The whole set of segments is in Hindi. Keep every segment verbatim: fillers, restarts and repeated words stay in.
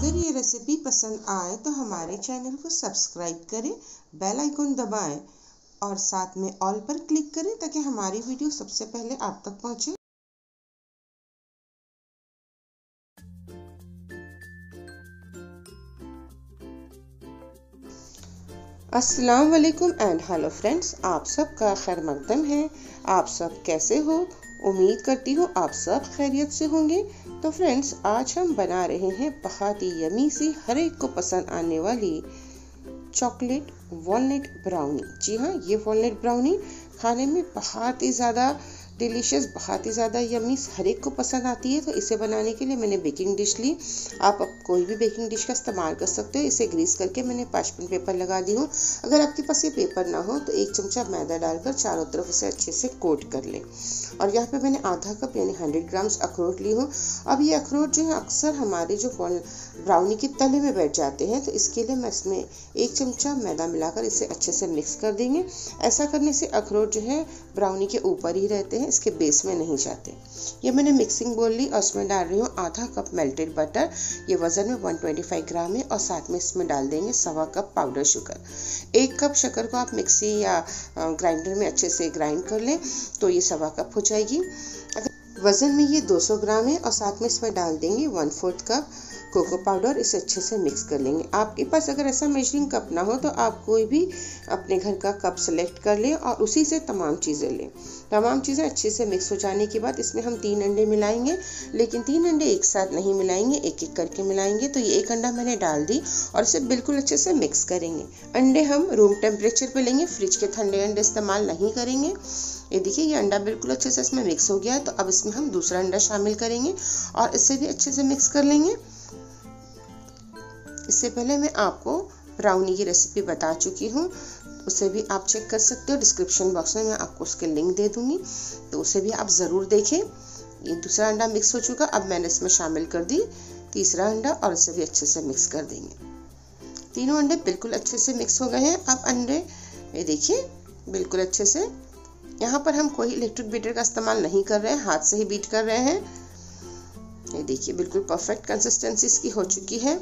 अगर ये रेसिपी पसंद आए तो हमारे चैनल को सब्सक्राइब करें, बेल आइकन दबाएं और साथ में ऑल पर क्लिक करें ताकि हमारी वीडियो सबसे पहले आप तक पहुंचे। अस्सलाम वालेकुम एंड हेलो फ्रेंड्स, आप सबका खैर मकदम है। आप सब कैसे हो? उम्मीद करती हूँ आप सब खैरियत से होंगे। तो फ्रेंड्स, आज हम बना रहे हैं बहुत ही यमी सी, हर एक को पसंद आने वाली चॉकलेट वॉलनट ब्राउनी। जी हाँ, ये वॉलनट ब्राउनी खाने में बहुत ही ज़्यादा डिलीशियस, बहुत ही ज़्यादा यमी, हर एक को पसंद आती है। तो इसे बनाने के लिए मैंने बेकिंग डिश ली। आप अब कोई भी बेकिंग डिश का इस्तेमाल कर सकते हो। इसे ग्रीस करके मैंने पार्चमेंट पेपर लगा दी हूँ। अगर आपके पास ये पेपर ना हो तो एक चमचा मैदा डालकर चारों तरफ इसे अच्छे से कोट कर लें। और यहाँ पे मैंने आधा कप यानी हंड्रेड ग्राम्स अखरोट ली हूँ। अब ये अखरोट जो है अक्सर हमारे जो ब्राउनी के तले में बैठ जाते हैं, तो इसके लिए मैं इसमें एक चमचा मैदा मिलाकर इसे अच्छे से मिक्स कर देंगे। ऐसा करने से अखरोट जो है ब्राउनी के ऊपर ही रहते हैं, इसके बेस में नहीं जाते। ये मैंने मिक्सिंग बोल ली और उसमें डाल रही हूँ आधा कप मेल्टेड बटर। ये वज़न में एक सौ पच्चीस ग्राम है। और साथ में इसमें डाल देंगे सवा कप पाउडर शुगर। एक कप शक्कर को आप मिक्सी या ग्राइंडर में अच्छे से ग्राइंड कर लें तो ये सवा कप हो जाएगी। अगर वज़न में ये दो सौ ग्राम है। और साथ में इसमें डाल देंगे one fourth cup cocoa powder. इसे अच्छे से मिक्स कर लेंगे। आपके पास अगर ऐसा मेजरिंग कप ना हो तो आप कोई भी अपने घर का कप सेलेक्ट कर लें और उसी से तमाम चीज़ें लें। तमाम चीज़ें अच्छे से मिक्स हो जाने के बाद इसमें हम तीन अंडे मिलाएंगे, लेकिन तीन अंडे एक साथ नहीं मिलाएंगे, एक एक करके मिलाएंगे। तो ये एक अंडा मैंने डाल दी और इसे बिल्कुल अच्छे से मिक्स करेंगे। अंडे हम रूम टेम्परेचर पर लेंगे, फ्रिज के ठंडे अंडे इस्तेमाल नहीं करेंगे। ये देखिए, ये अंडा बिल्कुल अच्छे से इसमें मिक्स हो गया है। तो अब इसमें हम दूसरा अंडा शामिल करेंगे और इसे भी अच्छे से मिक्स कर लेंगे। इससे पहले मैं आपको ब्राउनी की रेसिपी बता चुकी हूँ, उसे भी आप चेक कर सकते हो। डिस्क्रिप्शन बॉक्स में मैं आपको उसके लिंक दे दूँगी, तो उसे भी आप ज़रूर देखें। ये दूसरा अंडा मिक्स हो चुका। अब मैंने इसमें शामिल कर दी तीसरा अंडा और इसे भी अच्छे से मिक्स कर देंगे। तीनों अंडे बिल्कुल अच्छे से मिक्स हो गए हैं। अब अंडे ये देखिए बिल्कुल अच्छे से, यहाँ पर हम कोई इलेक्ट्रिक बीटर का इस्तेमाल नहीं कर रहे हैं, हाथ से ही बीट कर रहे हैं। ये देखिए बिल्कुल परफेक्ट कंसिस्टेंसी इसकी हो चुकी है।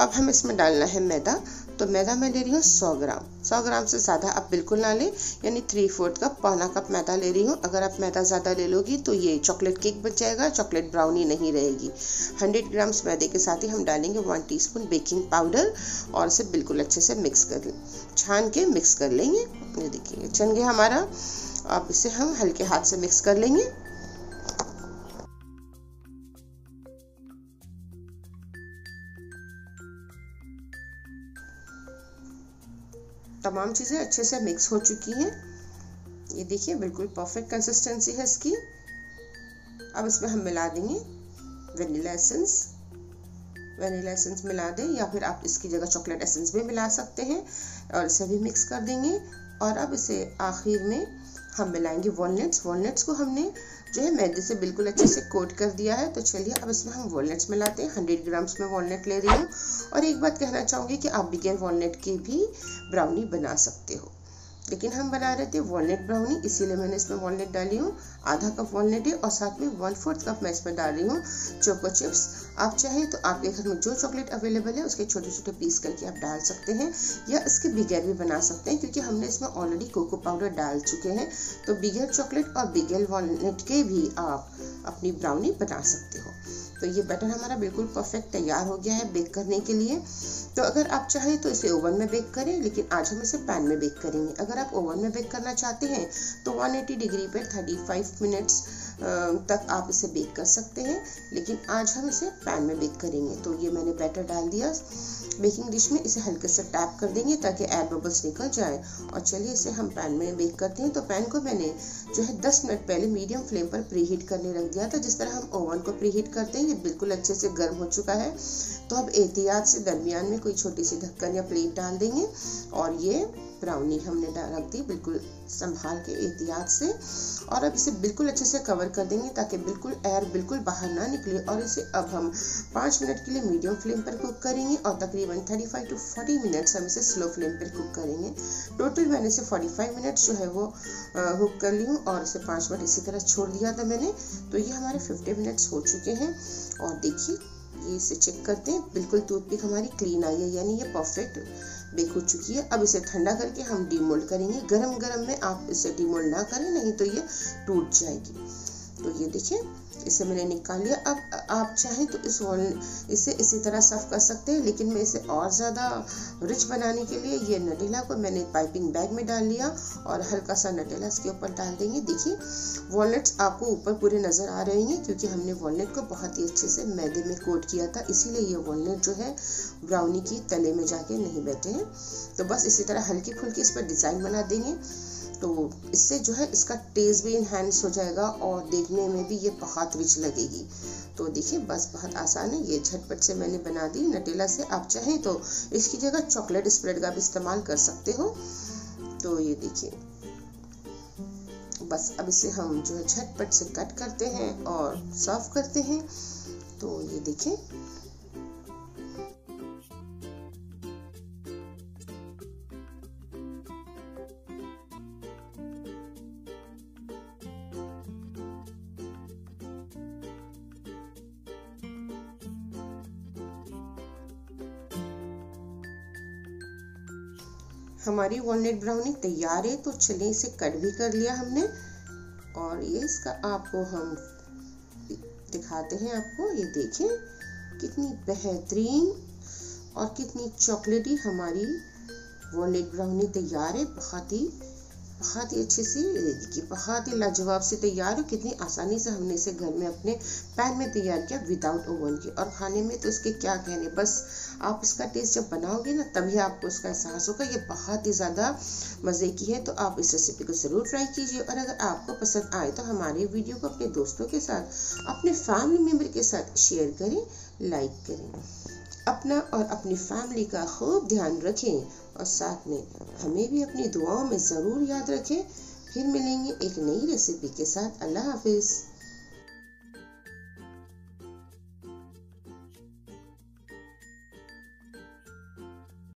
अब हम इसमें डालना है मैदा। तो मैदा मैं ले रही हूँ सौ ग्राम। सौ ग्राम से ज़्यादा आप बिल्कुल ना लें, यानी थ्री फोर्थ कप, पौना कप मैदा ले रही हूँ। अगर आप मैदा ज़्यादा ले लोगी तो ये चॉकलेट केक बन जाएगा, चॉकलेट ब्राउनी नहीं रहेगी। हंड्रेड ग्राम्स मैदे के साथ ही हम डालेंगे वन टीस्पून बेकिंग पाउडर और इसे बिल्कुल अच्छे से मिक्स कर लें, छान के मिक्स कर लेंगे। ये देखिए छन गया हमारा। अब इसे हम हल्के हाथ से मिक्स कर लेंगे। तमाम चीज़ें अच्छे से मिक्स हो चुकी हैं। ये देखिए बिल्कुल परफेक्ट कंसिस्टेंसी है इसकी। अब इसमें हम मिला देंगे वनीला एसेंस। वनीला एसेंस मिला दें या फिर आप इसकी जगह चॉकलेट एसेंस भी मिला सकते हैं और इसे भी मिक्स कर देंगे। और अब इसे आखिर में हम मिलाएंगे वॉलनट्स। वॉलनट्स को हमने जो है मैदे से बिल्कुल अच्छे से कोट कर दिया है। तो चलिए अब इसमें हम वॉलनट्स मिलाते हैं। हंड्रेड ग्राम्स में वॉलनट ले रही हूँ। और एक बात कहना चाहूँगी कि आप बिगैर वॉलनट की भी ब्राउनी बना सकते हो, लेकिन हम बना रहे थे वॉलनट ब्राउनी, इसीलिए मैंने इसमें वॉलनट डाली हूँ। आधा कप वॉलनट है और साथ में वन फोर्थ कप मैं इसमें डाल रही हूँ चोको चिप्स। आप चाहें तो आपके घर में जो चॉकलेट अवेलेबल है उसके छोटे छोटे पीस करके आप डाल सकते हैं या इसके बगैर भी बना सकते हैं, क्योंकि हमने इसमें ऑलरेडी कोको पाउडर डाल चुके हैं। तो बगैर चॉकलेट और बगैर वॉलनट के भी आप अपनी ब्राउनी बना सकते हो। तो ये बैटर हमारा बिल्कुल परफेक्ट तैयार हो गया है बेक करने के लिए। तो अगर आप चाहें तो इसे ओवन में बेक करें, लेकिन आज हम इसे पैन में बेक करेंगे। अगर आप ओवन में बेक करना चाहते हैं तो एक सौ अस्सी डिग्री पर पैंतीस मिनट्स तक आप इसे बेक कर सकते हैं, लेकिन आज हम इसे पैन में बेक करेंगे। तो ये मैंने बैटर डाल दिया बेकिंग डिश में। इसे हल्के से टैप कर देंगे ताकि एयर बबल्स निकल जाए। और चलिए इसे हम पैन में बेक करते हैं। तो पैन को मैंने जो है दस मिनट पहले मीडियम फ्लेम पर प्री हीट करने रख दिया था। जिस तरह हम ओवन को प्री हीट करते हैं, ये बिल्कुल अच्छे से गर्म हो चुका है। तो अब एहतियात से दरमियान में कोई छोटी सी ढक्कन या प्लेट डाल देंगे और ये ब्राउनी हमने रख दी बिल्कुल संभाल के एहतियात से। और अब इसे बिल्कुल अच्छे से कवर कर देंगे ताकि बिल्कुल एयर बिल्कुल बाहर ना निकले। और इसे अब हम पाँच मिनट के लिए मीडियम फ्लेम पर कुक करेंगे और तकरीबन पैंतीस टू चालीस मिनट्स हम इसे स्लो फ्लेम पर कुक करेंगे। टोटल मैंने इसे पैंतालीस मिनट्स जो है वो कुक कर ली हूँ और इसे पाँच मिनट इसी तरह छोड़ दिया था मैंने। तो ये हमारे पचास मिनट्स हो चुके हैं। और देखिए ये इसे चेक करते हैं। बिल्कुल टूथपिक हमारी क्लीन आई है, यानी ये परफेक्ट बेक हो चुकी है। अब इसे ठंडा करके हम डीमोल्ड करेंगे। गरम गरम में आप इसे डीमोल्ड ना करें, नहीं तो ये टूट जाएगी। तो ये देखिए, इसे मैंने निकाल लिया। अब आप चाहें तो इस वॉल इसे इसी तरह सर्व कर सकते हैं, लेकिन मैं इसे और ज़्यादा रिच बनाने के लिए ये नटेला को मैंने पाइपिंग बैग में डाल लिया और हल्का सा नटेला इसके ऊपर डाल देंगे। देखिए वॉलनट्स आपको ऊपर पूरे नज़र आ रहे हैं, क्योंकि हमने वॉलनट को बहुत ही अच्छे से मैदे में कोट किया था, इसीलिए ये वॉलनट जो है ब्राउनी की तले में जाके नहीं बैठे हैं। तो बस इसी तरह हल्की फुल्की इस पर डिज़ाइन बना देंगे, तो इससे जो है इसका टेस्ट भी इन्हांस हो जाएगा और देखने में भी ये बहुत रिच लगेगी। तो देखिए बस बहुत आसान है, ये झटपट से मैंने बना दी नटेला से। आप चाहें तो इसकी जगह चॉकलेट स्प्रेड का भी इस्तेमाल कर सकते हो। तो ये देखिए बस अब इसे हम जो है झटपट से कट करते हैं और सर्व करते हैं। तो ये देखिए हमारी वॉलनट ब्राउनी तैयार है। तो चलिए इसे कट भी कर लिया हमने, और ये इसका आपको हम दिखाते हैं। आपको ये देखें कितनी बेहतरीन और कितनी चॉकलेटी हमारी वॉलनट ब्राउनी तैयार है। बहुत ही बहुत ही अच्छे से, बहुत ही लाजवाब से तैयार हो। कितनी आसानी से हमने इसे घर में अपने पैन में तैयार किया विदाउट ओवन के, और खाने में तो इसके क्या कहने। बस आप इसका टेस्ट जब बनाओगे ना तभी आपको इसका एहसास होगा। ये बहुत ही ज़्यादा मज़े की है। तो आप इस रेसिपी को ज़रूर ट्राई कीजिए, और अगर आपको पसंद आए तो हमारे वीडियो को अपने दोस्तों के साथ, अपने फैमिली मेम्बर के साथ शेयर करें, लाइक करें। अपना और अपनी फैमिली का खूब ध्यान रखें, और साथ में हमें भी अपनी दुआओं में ज़रूर याद रखें। फिर मिलेंगे एक नई रेसिपी के साथ। अल्लाह हाफिज़।